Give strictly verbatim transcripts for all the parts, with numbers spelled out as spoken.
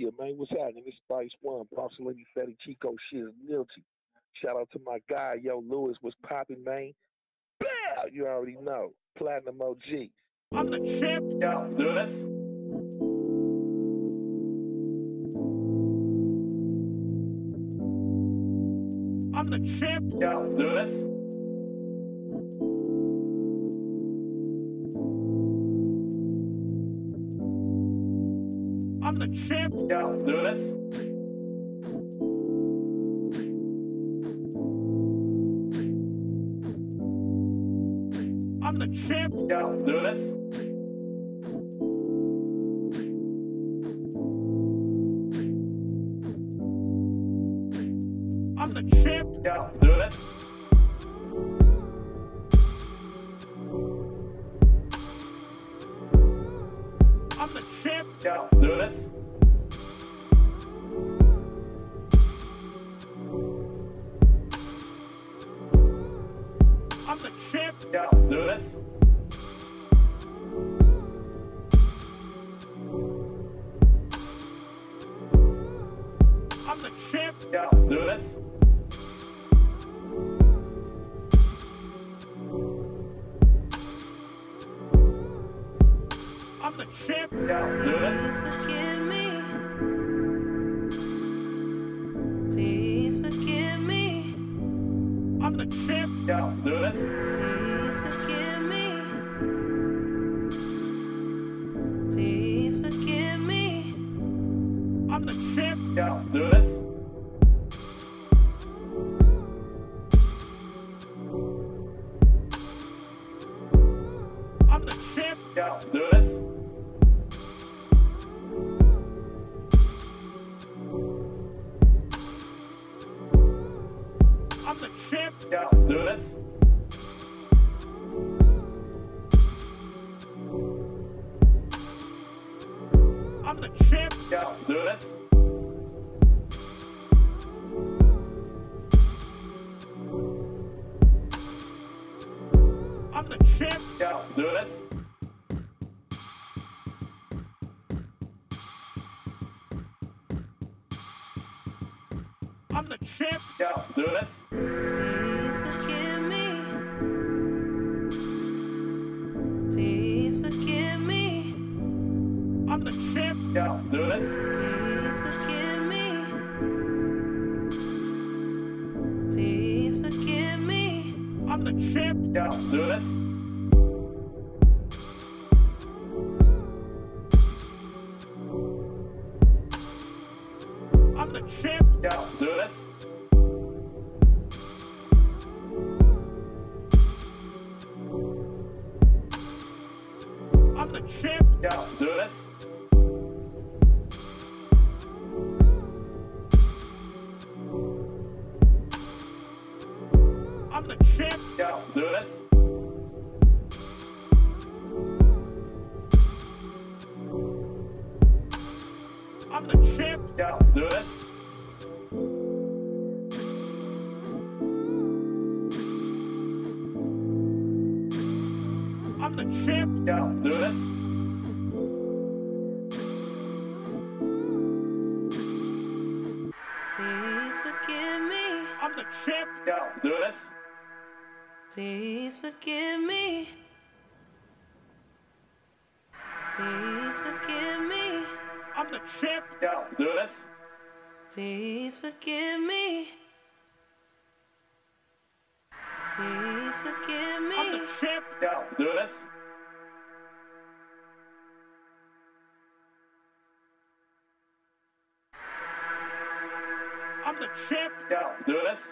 Yeah, man, what's happening? It's Spice One, Pasolini, Fetty, Chico, Shiz, Nilty. Shout out to my guy, Yo Lewis. What's popping, man? Bow! You already know. Platinum O G. I'm the champ, Yo Lewis. I'm the champ, Yo Lewis. I'm the champ, Yo Lewis. I'm the champ, Yo Lewis. I'm the champ, Yo Lewis. I'm the champ, Yo Lewis. I'm the champ, Yo Lewis. I'm the champ, Yo Lewis. I'm the champ, Yo Lewis. Please forgive me. Please forgive me. I'm the champ, Yo Lewis. Please forgive me. Please forgive me. I'm the champ, Yo Lewis. I'm the champ, Yo Lewis. I'm the champ, Yo Lewis. I'm the champ, Yo Lewis. I'm the champ, Yo Lewis. I'm the champ, Yo Lewis. Please forgive me. Please forgive me. I'm the champ, Yo Lewis. Please forgive me. Please forgive me. I'm the champ, Yo Lewis. I'm the champ, Yo Lewis. I'm the champ, Yo Lewis. I'm the champ, Yo Lewis. I'm the champ, Yo Lewis. I'm the champ, Yo Lewis. Please forgive me. I'm the champ, Yo Lewis. Please forgive me. Please forgive me. I'm the champ, Yo Lewis. Please forgive me. Please forgive me. I'm the champ, Yo Lewis. I'm the champ, Yo Lewis.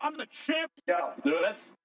I'm the champ, Yo Lewis.